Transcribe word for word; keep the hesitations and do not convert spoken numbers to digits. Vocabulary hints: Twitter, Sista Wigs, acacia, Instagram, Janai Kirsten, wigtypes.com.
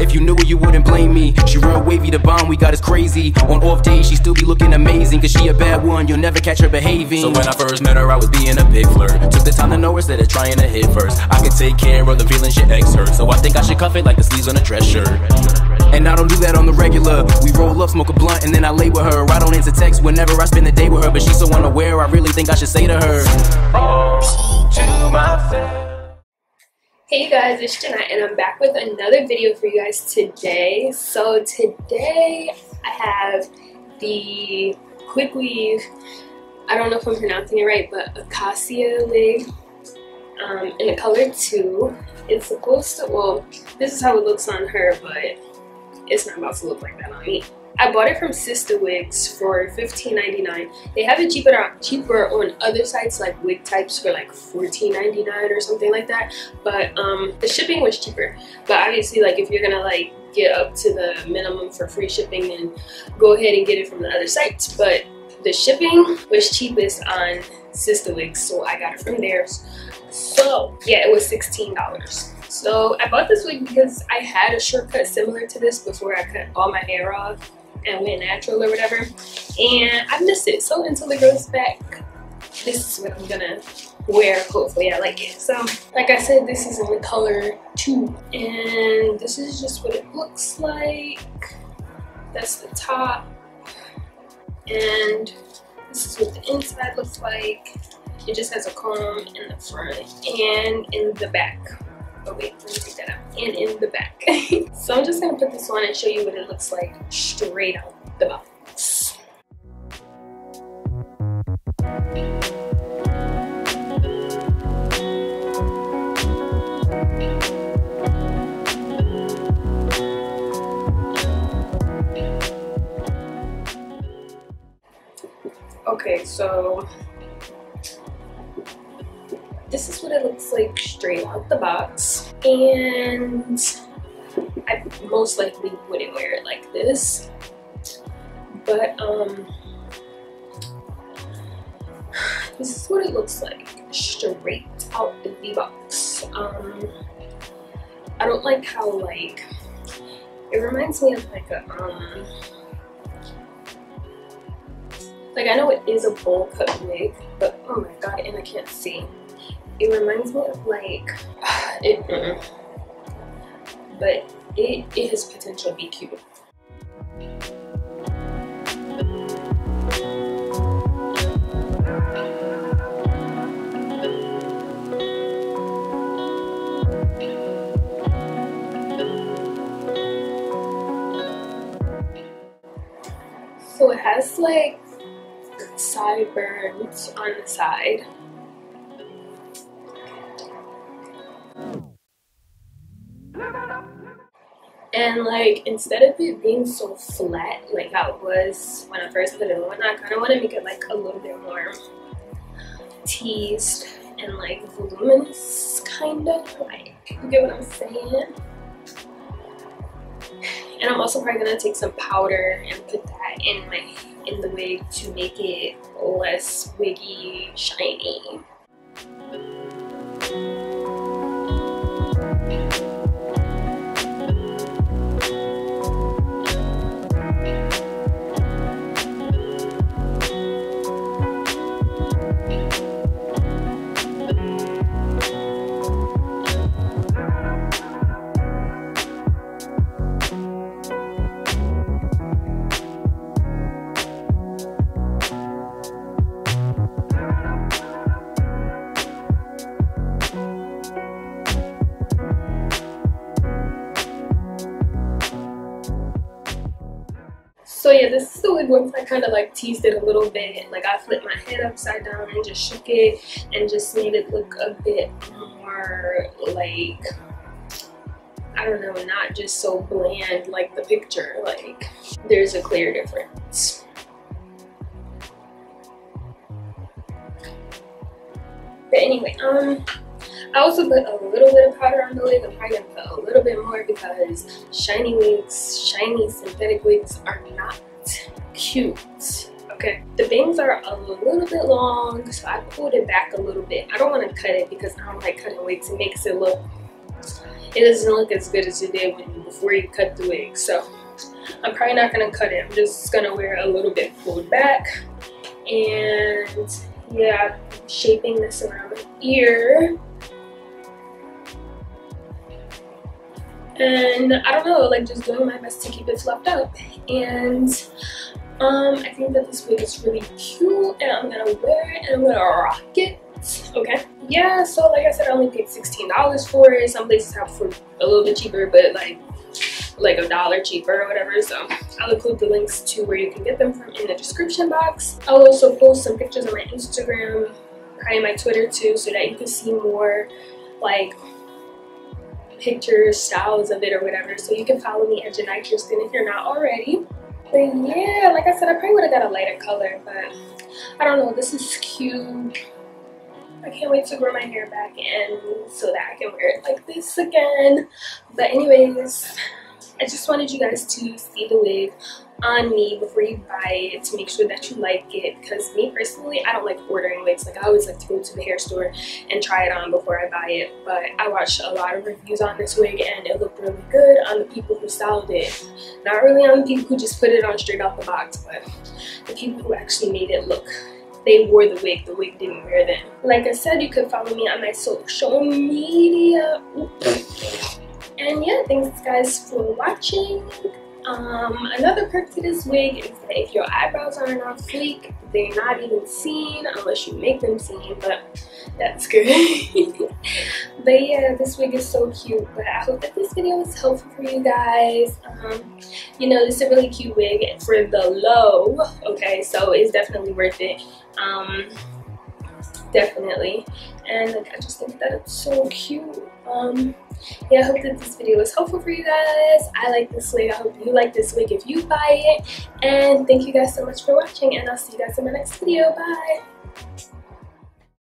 If you knew her, you wouldn't blame me. She real wavy, the bond we got is crazy. On off days, she still be looking amazing, cause she a bad one, you'll never catch her behaving. So when I first met her, I was being a big flirt. Took the time to know her, instead of trying to hit first. I could take care of the feelings your ex hurt, so I think I should cuff it like the sleeves on a dress shirt. And I don't do that on the regular. We roll up, smoke a blunt, and then I lay with her. I don't answer texts whenever I spend the day with her, but she's so unaware, I really think I should say to her, oh, to my face. Hey you guys, it's Janai and I'm back with another video for you guys today. So today I have the quick weave, I don't know if I'm pronouncing it right, but acacia wig um, in the color two. It's supposed to, well, this is how it looks on her, but it's not about to look like that on me. I bought it from Sista Wigs for fifteen ninety-nine. They have it cheaper, cheaper on other sites like Wig Types for like fourteen ninety-nine or something like that. But um, the shipping was cheaper. But obviously, like if you're gonna like get up to the minimum for free shipping, then go ahead and get it from the other sites. But the shipping was cheapest on Sista Wigs, so I got it from theirs. So yeah, it was sixteen dollars. So I bought this wig because I had a shortcut similar to this before I cut all my hair off and went natural or whatever, and I missed it. So until it grows back, this is what I'm gonna wear. Hopefully I like it. So like I said, this is in the color two, and this is just what it looks like. That's the top, and this is what the inside looks like. It just has a comb in the front and in the back. Oh wait, let me take that out. And in the back. So I'm just gonna put this on and show you what it looks like straight out the box. Okay, so this is what it looks like straight out the box, and I most likely wouldn't wear it like this, but um this is what it looks like straight out the box. um I don't like how, like, it reminds me of like a um like I know it is a bowl cut wig, but oh my god, and I can't see. It reminds me of like it, mm-mm. But it, it has potential to be cute. So it has like sideburns on the side. And like, instead of it being so flat like how it was when I first put it on, I kind of want to make it like a little bit more teased and like voluminous, kind of, like, you get what I'm saying? And I'm also probably gonna take some powder and put that in my in the wig to make it less wiggy, shiny. So yeah, this is the wig once I kind of like teased it a little bit. Like I flipped my head upside down and just shook it and just made it look a bit more like, I don't know, not just so bland like the picture. Like there's a clear difference. But anyway, um, I also put a little bit of powder on the wig. I'm probably going to put a little bit more because shiny wigs, shiny synthetic wigs are not cute. okay? The bangs are a little bit long, so I pulled it back a little bit. I don't want to cut it because I don't like cutting wigs. It makes it look, it doesn't look as good as it did when, before you cut the wig. So I'm probably not going to cut it. I'm just going to wear it a little bit pulled back. And yeah, shaping this around my ear. And I don't know, like just doing my best to keep it fluffed up. And um, I think that this wig is really cute, and I'm gonna wear it and I'm gonna rock it, okay? Yeah, so like I said, I only paid sixteen dollars for it. Some places have for a little bit cheaper, but like like a dollar cheaper or whatever. So I'll include the links to where you can get them from in the description box. I'll also post some pictures on my Instagram, probably my Twitter too, so that you can see more like pictures, styles of it or whatever. So you can follow me at Janai Kirsten if you're not already. But yeah, like I said, I probably would have got a lighter color, but I don't know, this is cute. I can't wait to grow my hair back in so that I can wear it like this again. But anyways, I just wanted you guys to see the wig on me before you buy it, to make sure that you like it, because me personally, I don't like ordering wigs. Like I always like to go to the hair store and try it on before I buy it, but I watched a lot of reviews on this wig and it looked really good on the people who styled it, not really on the people who just put it on straight off the box, but the people who actually made it look, they wore the wig, the wig didn't wear them. Like I said, you can follow me on my social media. And yeah, thanks guys for watching. Um, another perk to this wig is that if your eyebrows are not sleek, they're not even seen unless you make them seen, but that's good. But yeah, this wig is so cute, but I hope that this video was helpful for you guys. Um, you know, this is a really cute wig for the low, okay, so it's definitely worth it. Um, definitely. And like, I just think that it's so cute. Um, yeah, I hope that this video was helpful for you guys. I like this wig. I hope you like this wig if you buy it. And thank you guys so much for watching, and I'll see you guys in my next video. Bye!